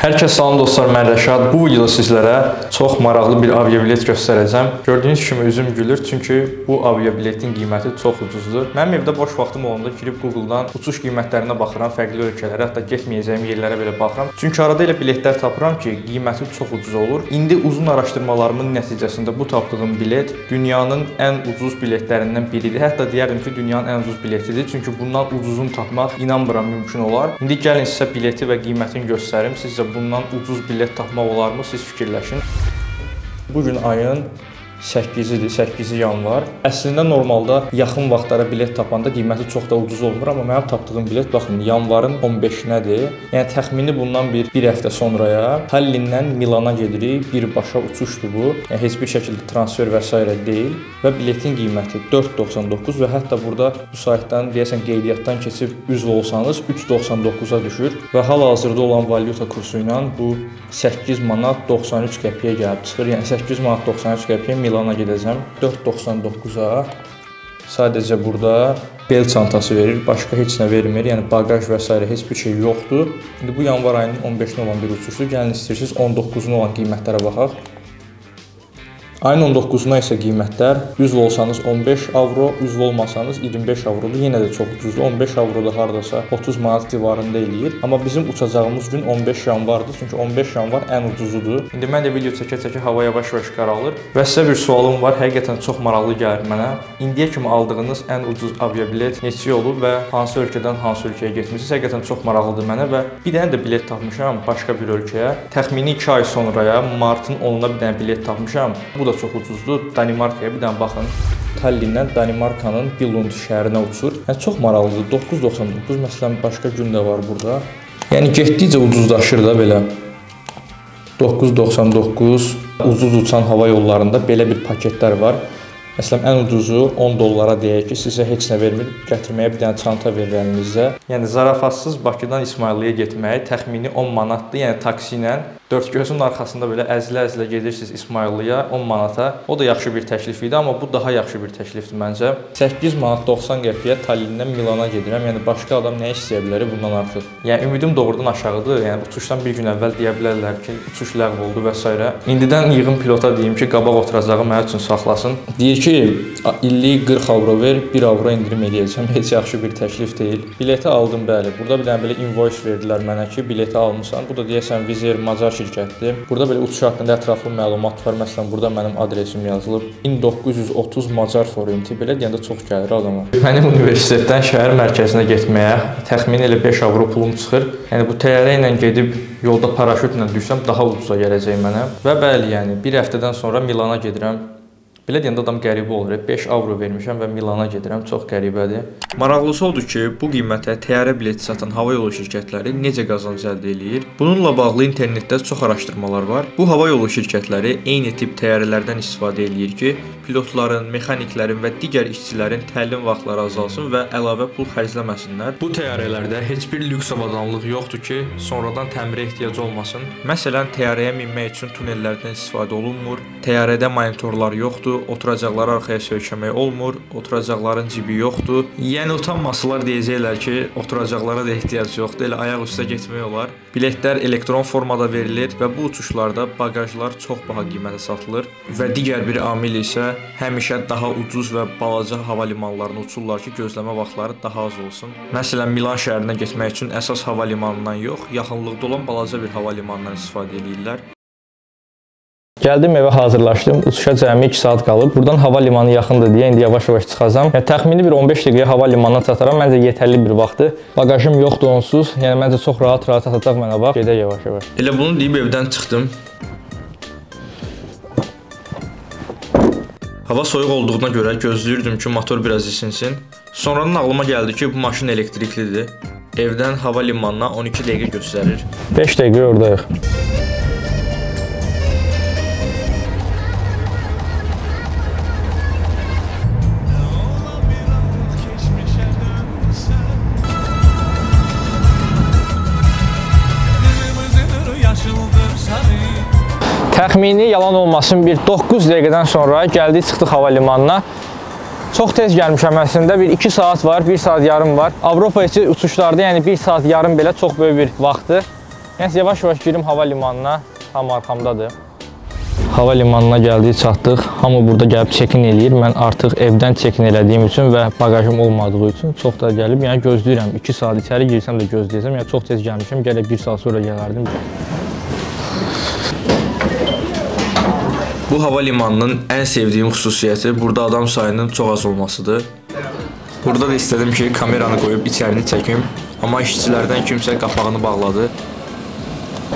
Hər kəs salam dostlar, mən Rəşad. Bu videoda sizlərə çox maraqlı bir aviabilet göstərəcəm. Gördüyünüz kimi üzüm gülür, çünki bu aviabiletin qiyməti çox ucuzdur. Mənim evdə boş vaxtım olanda girib Google'dan uçuş qiymətlərinə baxıram, fərqli ölkələrə, hətta getməyəcəyim yerlərə belə baxıram. Çünki arada elə biletlər tapıram ki, qiyməti çox ucuz olur. İndi uzun araşdırmalarımın nəticəsində bu tapdığım bilet dünyanın ən ucuz biletlərindən biridir. Hətta deyərdim ki, dünyanın ən ucuz biletidir. Çünki bundan ucuzunu tapmaq inanmıram mümkün olar. İndi gəlin sizə bileti və qiymətini göstərim. Sizcə bundan ucuz bilet tapmaq olarmı? Siz fikirləşin. Bugün ayın 8-idir, 8 yanvar. Əslində normalda yaxın vaxtlara bilet tapanda qiyməti çox da ucuz olmur, amma mənim tapdığım bilet baxın yanvarın 15-nədir. Yəni təxmini bundan bir həftə sonraya Tallindən Milana gedirik. Birbaşa uçuşdur bu. Yəni heç bir şəkildə transfer və s. deyil və biletin qiyməti 4.99 və hətta burada bu saytdan deyəsən qeydiyyatdan keçib üzv olsanız 3.99-a düşür və hal-hazırda olan valyuta kursu ilə bu 8 manat 93 qəpiyə gəlib çıxır. Yəni 8 manat 93 qəpiyə Milana gedəcəm. 4.99-a sadəcə burada bel çantası verir, başqa heç nə vermir. Yəni bagaj və s. heç bir şey yoxdur. İndi bu yanvar ayının 15-nə olan bir uçuşdur. Gəlin istəyirsiniz 19-nə olan qiymətlərə baxaq. Ayın 19-na isə qiymətlər üzv olsanız 15 avro, üzv olmasanız 25 avrodur. Yenə də çox ucuzdur. 15 avro da hardasa 30 manat civarında eləyir. Amma bizim uçacağımız gün 15 yanvardır. Çünki 15 yanvar ən ucuzudur. İndi mən də video çəkə-çəkə hava yavaş-yavaş qaralır. Və sizə bir sualım var. Həqiqətən çox maraqlı gəlir mənə. İndiyə kimi aldığınız ən ucuz aviabilet neçə olub və hansı ölkədən hansı ölkəyə getmişsiniz? Həqiqətən çox maraqlıdır mənə və bir dənə də bilet tapmışam başqa bir ölkəyə. Təxmini 2 ay sonraya martın 10-una bir dənə bilet tapmışam. Bu da çox ucuzdur. Danimarkaya bir dənə baxın. Tallindən Danimarkanın Billund şəhərinə uçur. Yəni çox maraqlıdır. 9.99 məsələn başqa gün də var burada. Yəni getdikcə ucuzlaşır da belə. 9.99 ucuz uçan hava yollarında belə bir paketlər var. Məsələn ən ucuzu 10 dollara deyək ki, sizə heç nə vermir, gətirməyə bir dənə çanta verir əlinizə. Yəni zarafatsız Bakıdan İsmayılıya getməyi təxmini 10 manatdır. Yəni taksi ilə dörd gözün arxasında belə əzilə-əzilə gedirsiniz İsmayılıya 10 manata. O da yaxşı bir təklif idi, amma bu daha yaxşı bir təklifdir məncə. 8 manat 90 qəpiyə Tallindən Milana gedirəm. Yəni başqa adam nə istəyə bilər bundan artıq? Yəni ümidim doğrudan aşağıdır. Yəni uçuşdan bir gün əvvəl deyə bilərlər ki, uçuş ləğv oldu və s. İndidən yığın pilota deyim ki, qabaq oturacağı mənim üçün saxlasın. Deyir ki, illik 40 avro ver, 1 avro indirim eləyəcəm. Heç yaxşı bir təklif deyil. Bileti aldım, bəli. Burada bir dənə belə invoice verdilər mənə ki, bileti almısan. Bu da deyəsən Vizer Macar şirkətidir. Burada belə uçuş haqqında ətraflı məlumat var. Məsələn, burada mənim adresim yazılıb. 1930 Macar forinti belə deyəndə çox gəlir adama. Mənim universitetdən şəhər mərkəzinə getməyə təxmini elə 5 avro pulum çıxır. Yəni bu təyyarə ilə gedib yolda paraşütlə düşsəm daha ucuza gələcək mənə. Və bəli, yəni bir həftədən sonra Milana gedirəm. Belə deyəndə adam qəribə olur. 5 avro vermişəm və Milana gedirəm. Çox qəribədir. Maraqlısı odur ki, bu qiymətə təyyarə bileti satan hava yolu şirkətləri necə qazanc əldə eləyir? Bununla bağlı internetdə çox araşdırmalar var. Bu hava yolu şirkətləri eyni tip təyyarələrdən istifadə eləyir ki, pilotların, mexaniklərin və digər işçilərin təlim vaxtları azalsın və əlavə pul xərcləməsinlər. Bu təyyarələrdə heç bir lüks avadanlıq yoxdur ki, sonradan təmirə ehtiyac olmasın. Məsələn, təyyarəyə minmək üçün tunellərdən istifadə olunmur, təyyarədə monitorlar yoxdur. Oturacaqları arxaya söykəmək olmur, oturacaqların cibi yoxdur. Yəni utanmasılar deyəcəklər ki, oturacaqlara da ehtiyac yoxdur, elə ayaq üstə getmək olar. Biletlər elektron formada verilir və bu uçuşlarda bagajlar çox baha qiymətə satılır və digər bir amil isə həmişə daha ucuz və balaca hava limanlarına uçurlar ki, gözləmə vaxtları daha az olsun. Məsələn, Milan şəhərinə getmək üçün əsas hava limanından yox, yaxınlıqda olan balaca bir hava limanından istifadə edirlər. Gəldim evə hazırlaşdım. Uçuşa cəmi 2 saat qalıb. Buradan hava limanı yaxındır deyə indi yavaş-yavaş çıxacam. Yəni təxmini bir 15 dəqiqəyə hava limanına çataram. Məncə yetərli bir vaxtdır. Bagajım yoxdur onsuz. Yəni məncə çox rahat-rahat atacaq mənə bax. Gedək yavaş-yavaş. Elə bunu deyib evdən çıxdım. Hava soyuq olduğuna görə gözləyirdim ki, motor biraz isinsin. Sonradan ağlıma gəldi ki, bu maşın elektriklidir. Evdən hava limanına 12 dəqiqə göstərir. 5 dəqiqə oradayıq. Təxmini yalan olmasın bir 9 dəqiqədən sonra gəldik, çıxdıq hava limanına. Çox tez gəlmişəm əslində. Bir 2 saat var, 1 saat yarım var. Avropa içi uçuşlarda yəni 1 saat yarım belə çox böyük bir vaxtdır. Neyse, yavaş-yavaş girim havalimanına. Tam arxamdadır. Havalimanına gəldik, çatdıq. Hamı burada gəlib çekin eləyir. Mən artıq evdən çekin elədiyim üçün və bagajım olmadığı üçün çox da gəlib. Yəni gözləyirəm. 2 saat içəri girsəm də gözləyəcəm. Yəni çox tez gəlmişəm. Gələ 1 saat sonra gələrdim. Bu havalimanının ən sevdiyim xüsusiyyəti burada adam sayının çox az olmasıdır. Burada da istədim ki, kameranı qoyub içərini çəkim. Amma işçilərdən kimsə qapağını bağladı.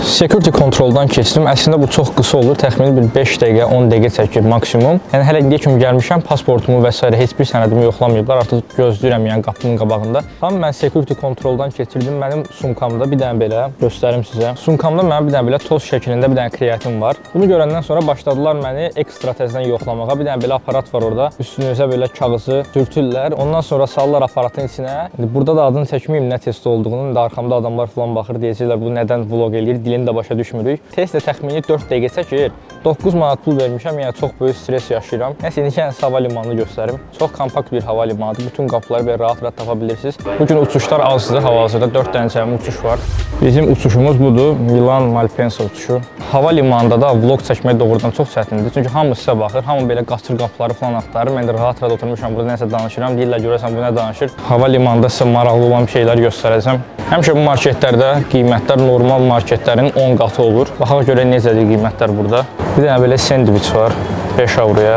Security kontroldan keçdim. Əslində bu çox qısa olur. Təxmini bir 5 dəqiqə, 10 dəqiqə çəkir maksimum. Yəni hələ indiyə kimi gəlmişəm, pasportumu və s. heç bir sənədimi yoxlamayıblar. Artıq gözləyirəm yəni qapının qabağında. Tam mən security kontroldan keçirdim. Mənim sumkamda bir dənə belə göstərim sizə. Sumkamda mənim bir dənə belə toz şəklində bir dənə kreatin var. Bunu görəndən sonra başladılar məni ekstra tezdən yoxlamağa. Bir dənə belə aparat var orada. Üstünüzə belə kağızı sürtürlər. Ondan sonra sallar aparatın içinə. Burada da adını çəkməyim nə test olduğunu. Arxamda adamlar falan baxır, deyəcəklər bu nədən vlog eləyir? Dilini də başa düşmürük. Test də təxmini 4 dəqiqə çəkir. 9 manat pul vermişəm, yəni çox böyük stres yaşayıram. Neyse, indi ki hava limanını göstərim. Çox kompakt bir hava limanıdır. Bütün qapıları belə rahat-rahat tapa bilirsiniz. Bugün uçuşlar azdır, hal-hazırda 4 dənə çəmin uçuş var. Bizim uçuşumuz budur, Milan Malpensa uçuşu. Hava limanında da vlog çəkmək doğrudan çox çətindir. Çünki hamı sizə baxır, hamı belə qaçır qapıları falan axtarır. Mən də rahat-rahat oturmuşam, burada nəsə danışıram. Deyirlər görəsən bu nə danışır. Hava limanında sizə maraqlı olan şeylər göstərəcəm. Həmişə bu marketlərdə qiymətlər normal marketlərin 10 qatı olur. Baxaq görə necədir qiymətlər burada. Bir dənə belə sendviç var 5 avroya.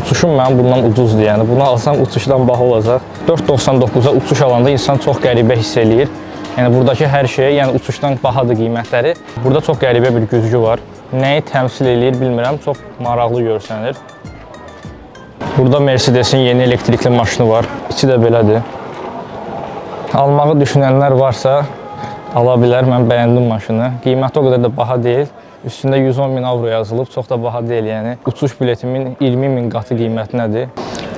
Uçuşum mənim bundan ucuzdur, yəni bunu alsam uçuşdan baha olacaq. 4.99-a uçuş alanda insan çox qəribə hiss eləyir. Yəni buradakı hər şey, yəni uçuşdan bahadır qiymətləri. Burada çox qəribə bir güzgü var. Nəyi təmsil eləyir bilmirəm, çox maraqlı görsənir. Burada Mercedesin yeni elektrikli maşını var. İçi də belədir. Almağı düşünənlər varsa ala bilər. Mən bəyəndim maşını. Qiyməti o qədər də baha deyil. Üstündə 110 min avro yazılıb. Çox da baha deyil, yəni. Uçuş biletimin 20 min qatı qiymətinədir.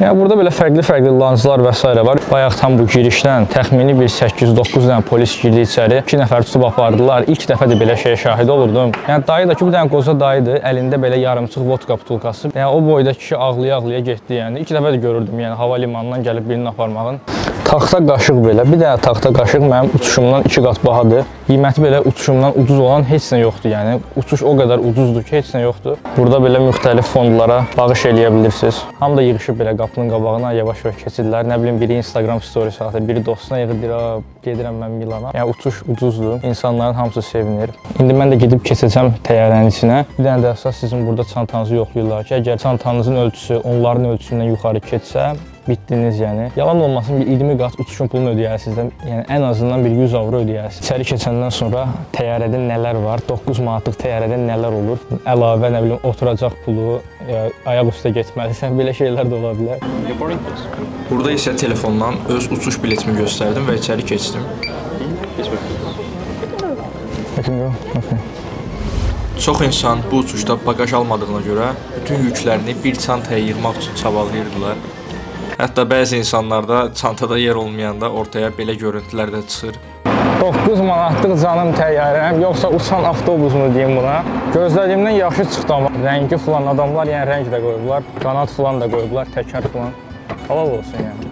Yəni burada belə fərqli-fərqli lanclar və s. var. Bayaq tam bu girişdən təxmini bir 8-9 dənə polis girdi içəri. 2 nəfər tutub apardılar. İlk dəfə də belə şeyə şahid olurdum. Yəni dayı da ki, bir dənə qoca dayıdır. Əlində belə yarımçıq vodka butulkası. Yəni o boyda kişi ağlaya-ağlaya getdi, yəni. İlk dəfə də görürdüm, yəni hava limanından gəlib birini aparmağın. Taxta qaşıq belə. Bir dənə taxta qaşıq mənim uçuşumdan 2 qat bahadır. Qiyməti belə uçuşumdan ucuz olan heç nə yoxdur, yəni. Uçuş o qədər ucuzdur ki, heç nə yoxdur. Burada belə müxtəlif fondlara bağış eləyə bilirsiniz. Hamı da yığışıb belə qapının qabağına yavaş-yavaş keçirlər. Nə bilim, biri Instagram stories atır, biri dostuna yığır, gedirəm mən Milana. Yəni uçuş ucuzdur. İnsanların hamısı sevinir. İndi mən də gedib keçəcəm təyyarənin içinə. Bir dənə də əsas sizin burada çantanızı yoxlayırlar ki, əgər çantanızın ölçüsü onların ölçüsündən yuxarı keçsə, bitdiniz, yəni. Yalan olmasın, bir 20 qat uçuşun pulunu ödəyəsiniz də, yəni ən azından bir 100 avro ödəyəsiniz. İçəri keçəndən sonra təyyarədə nələr var, 9 manatlıq təyyarədə nələr olur, əlavə, nə bilim, oturacaq pulu, ayaq üstə getməlisən, belə şeylər də ola bilər. Burada isə telefondan öz uçuş biletimi göstərdim və içəri keçdim. Çox insan bu uçuşda bagaj almadığına görə bütün yüklərini bir çantaya yığmaq üçün çabalayırdılar. Hətta bəzi insanlarda çantada yer olmayanda ortaya belə görüntülər də çıxır. 9 manatlıq canım təyyarəm, yoxsa uçan avtobusunu deyim buna. Gözlədiyimdən yaxşı çıxdı amma rəngi falan adamlar, yəni rəng də qoyublar, qanad falan da qoyublar, təkər falan. Halal olsun yəni.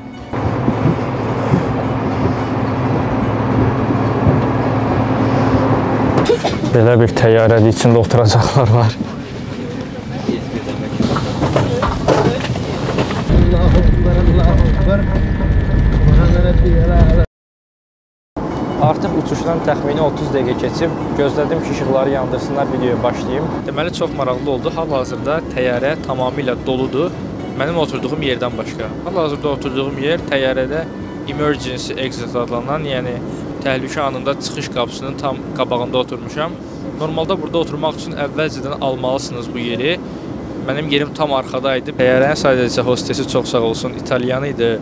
Belə bir təyyarədir, içində oturacaqlar var. Artıq uçuşdan təxmini 30 dəqiqə keçib, gözlədim ki, işıqları yandırsınlar, videoya başlayayım. Deməli, çox maraqlı oldu. Hal-hazırda təyyarə tamamilə doludur, mənim oturduğum yerdən başqa. Hal-hazırda oturduğum yer təyyarədə emergency exit adlanan, yəni təhlükə anında çıxış qapısının tam qabağında oturmuşam. Normalda burada oturmaq üçün əvvəlcədən almalısınız bu yeri. Mənim yerim tam arxada idi. Təyyarənin sadəcə hostesi çox sağ olsun, İtalyan idi.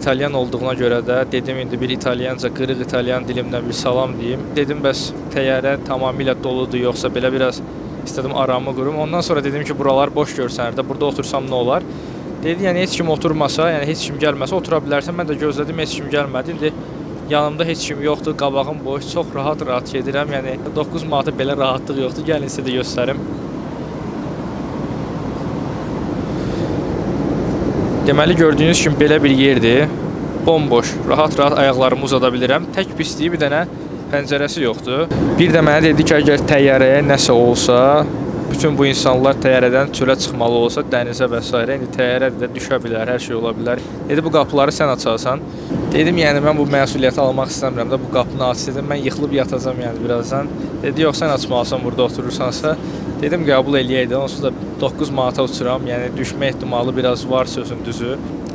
İtalyan olduğuna görə də dedim indi bir İtalyanca, qırıq İtalyan dilimdən bir salam deyim. Dedim bəs təyyarə tamamilə doludur, yoxsa belə biraz istədim aramı qurum. Ondan sonra dedim ki, buralar boş görsənir də, burada otursam nə olar? Dedi, yəni heç kim oturmasa, yəni heç kim gəlməsə otura bilərsən. Mən də gözlədim, heç kim gəlmədi. İndi yanımda heç kim yoxdur, qabağım boş, çox rahat-rahat gedirəm. Yəni 9 manata belə rahatlıq yoxdur. Gəlin sizə də göstərim. Deməli, gördüyünüz kimi belə bir yerdir, bomboş, rahat-rahat ayaqlarımı uzada bilirəm. Tək pisliyi bir dənə pəncərəsi yoxdur. Bir də mənə dedi ki, əgər təyyarəyə nəsə olsa, bütün bu insanlar təyyarədən çölə çıxmalı olsa, dənizə və s. İndi təyyarə də düşə bilər, hər şey ola bilər. Dedi, bu qapıları sən açarsan. Dedim, yəni mən bu məsuliyyəti almaq istəmirəm də, bu qapını aç dedim, mən yıxılıb yatacam yəni birazdan. Dedi, yox, sən açmalısan burada oturursansa. Dedim, qəbul eləyəydi, onsuz da 9 manata uçuram, yəni düşmə ehtimalı biraz var sözün düzü.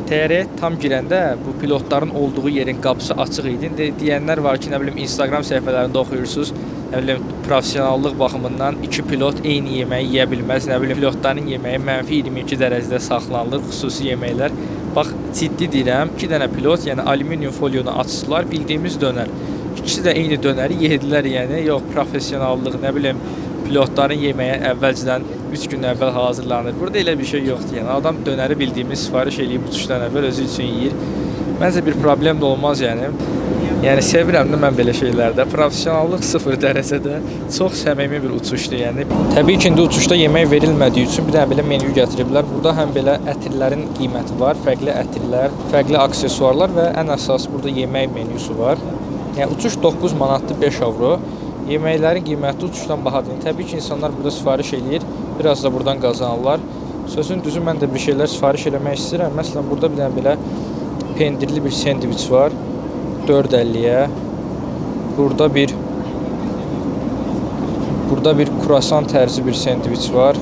Təyyarəyə tam girəndə bu pilotların olduğu yerin qapısı açıq idi. Deyənlər var ki, nə bilim, Instagram səhifələrində oxuyursunuz. Nə bilim, profesionallıq baxımından 2 pilot eyni yeməyi yeyə bilməz. Nə bilim, pilotların yeməyi -22 dərəcədə saxlanılır, xüsusi yeməklər. Bax, ciddi deyirəm, 2 dənə pilot, yəni alüminium folyonu açdılar, bildiyimiz dönər. İkisi də eyni dönəri yedilər, yəni yox, profesionallıq, nə bilim, pilotların yeməyə əvvəlcədən 3 gün əvvəl hazırlanır. Burada elə bir şey yoxdur, yəni adam dönəri bildiyimiz sifariş eləyib uçuşdan əvvəl özü üçün yeyir. Məncə bir problem də olmaz yəni. Yəni sevirəm də mən belə şeylərdə. Profesionallıq 0 dərəcədə çox səmimi bir uçuşdur yəni. Təbii ki, indi uçuşda yemək verilmədiyi üçün bir dənə belə menyu gətiriblər. Burada həm belə ətirlərin qiyməti var, fərqli ətirlər, fərqli aksesuarlar və ən əsas burada yemək menyusu var. Yəni uçuş 9 manatdır 5 avro. Yeməklərin qiyməti uçuşdan bahadır. Təbii ki, insanlar burada sifariş eləyir, biraz da buradan qazanırlar. Sözün düzü, mən də bir şeylər sifariş eləmək istəyirəm. Məsələn, burada bir dənə belə pendirli bir sendviç var, 4,50-yə. Burada bir kruasan tərzi bir sendviç var,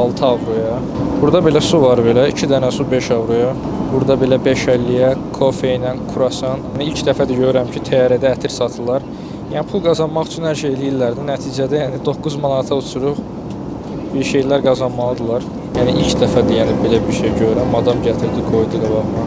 6 avroya. Burada belə su var belə, 2 dənə su 5 avroya. Burada belə 5,50-yə kofe ilə kruasan. İlk dəfə də görürəm ki, təyyarədə ətir satırlar. Yəni, pul qazanmaq üçün hər şey eləyirlərdi. Nəticədə, yəni, 9 manata uçuruq, bir şeylər qazanmalıdırlar. Yəni, ilk dəfədir, yəni, belə bir şey görürəm. Adam gətirdi, qoydu da baxma.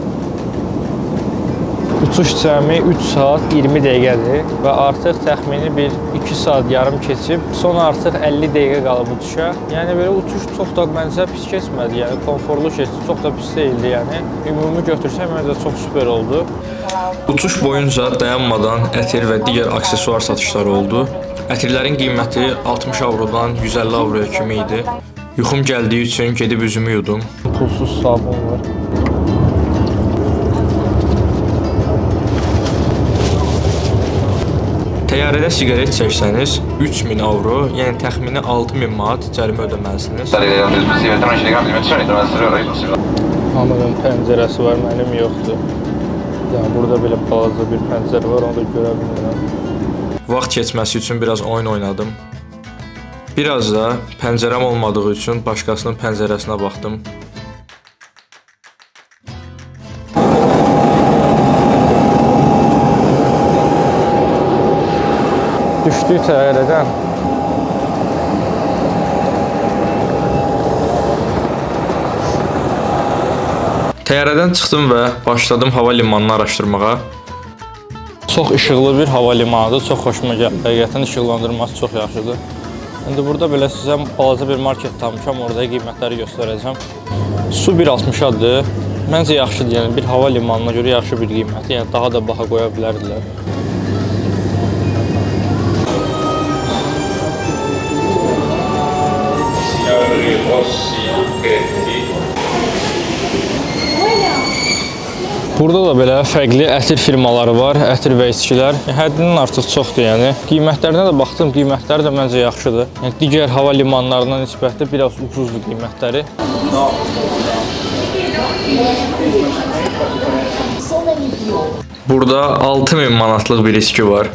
Uçuş cəmi 3 saat 20 dəqiqədir və artıq təxmini bir 2 saat yarım keçib. Son artıq 50 dəqiqə qalıb uçuşa. Yəni, belə uçuş çox da məncə pis keçmədi, yəni, konforlu keçdi, çox da pis deyildi, yəni. Ümumi götürsək, məncə çox süper oldu. Uçuş boyunca dayanmadan ətir və digər aksesuar satışları oldu. Ətirlərin qiyməti 60 avrodan 150 avroya kimi idi. Yuxum gəldiyi üçün gedib üzümü yudum. Pulsuz sabun var. Təyyarədə siqaret çəksəniz 3000 avro, yəni təxmini 6000 manat cərimə ödəməlisiniz. Hamının pəncərəsi var, mənim yoxdur. Yəni, burada belə balaca bir pəncər var, onu da görə bilmirəm. Vaxt keçməsi üçün biraz oyun oynadım. Biraz da pəncərəm olmadığı üçün başqasının pəncərəsinə baxdım. Düşdük təyyarədən. Təyyarədən çıxdım və başladım hava limanını araşdırmağa. Çox işıqlı bir hava limanıdır, çox xoşuma gəldi. Həqiqətən işıqlandırması çox yaxşıdır. İndi burada belə sizə balaca bir market tapmışam, orada qiymətləri göstərəcəm. Su 1,60-adır. Məncə yaxşıdır, yəni bir hava limanına görə yaxşı bir qiymətdir, yəni daha da baha qoya bilərdilər. Burada da belə fərqli ətir firmaları var, ətir və içkilər. Həddindən artıq çoxdur, yəni. Qiymətlərinə də baxdım, qiymətləri də məncə yaxşıdır. Yəni, digər hava limanlarına nisbətdə biraz ucuzdur qiymətləri. Burada 6000 manatlıq bir içki var.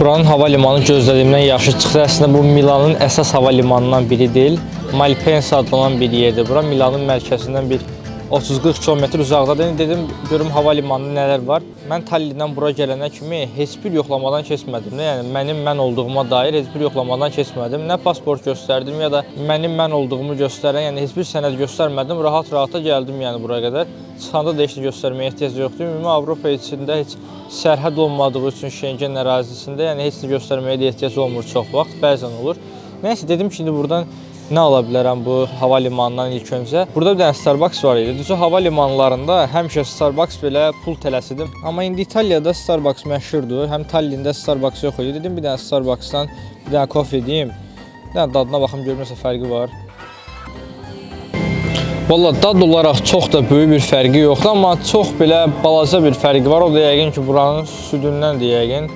Buranın hava limanı gözlədiyimdən yaxşı çıxdı. Əslində, bu Milanın əsas hava limanından biri deyil. Malpensa adlanan bir yerdir. Bura Milanın mərkəzindən bir 30-40 km uzaqdadır. Dedim, görüm hava limanında nələr var. Mən Tallindən bura gələnə kimi heç bir yoxlamadan keçmədim. Yəni, mənim mən olduğuma dair heç bir yoxlamadan keçmədim. Nə pasport göstərdim ya da mənim mən olduğumu göstərən, yəni heç bir sənəd göstərmədim. Rahat-rahata gəldim yəni buraya qədər. Çıxanda da heç nə göstərməyə ehtiyac yoxdur. Ümumi Avropa içində heç sərhəd olmadığı üçün Şengen ərazisində, yəni heç nə göstərməyə də ehtiyac olmur çox vaxt, bəzən olur. Nəyəsə, dedim ki, indi buradan nə ala bilərəm bu hava limanından ilk öncə. Burada bir dənə Starbucks var idi. Düzü hava limanlarında həmişə Starbucks belə pul tələsidim. Amma indi İtaliyada Starbucks məşhurdur. Həm Tallində Starbucks yox idi. Dedim, bir dənə Starbucksdan bir dənə kofe edeyim. Bir dənə dadına baxım, görmürsə fərqi var. Valla dad olaraq çox da böyük bir fərqi yoxdur, amma çox belə balaca bir fərqi var. O da yəqin ki, buranın südündəndir yəqin.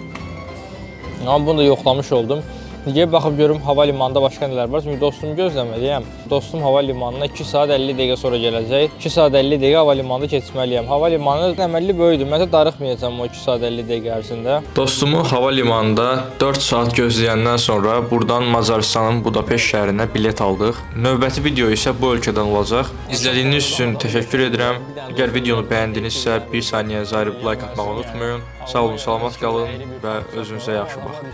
Amma bunu da yoxlamış oldum. Gəlib baxıb görüm havalimanında başqa nələr var. Çünki dostumu gözləməliyəm. Dostum havalimanına 2 saat 50 dəqiqə sonra gələcək. 2 saat 50 dəqiqə havalimanında keçməliyəm. Havalimanı əməlli böyüdür. Mən də darıxmayacağam o 2 saat 50 dəqiqə ərzində. Dostumu havalimanında 4 saat gözləyəndən sonra buradan Macaristanın Budapest şəhərinə bilet aldıq. Növbəti video isə bu ölkədən olacaq. İzlədiyiniz üçün təşəkkür edirəm. Əgər videonu bəyəndinizsə 1 saniyəyə zarif like atmağı unutmayın. Sağ olun, salamat qalın və özünüzə yaxşı baxın.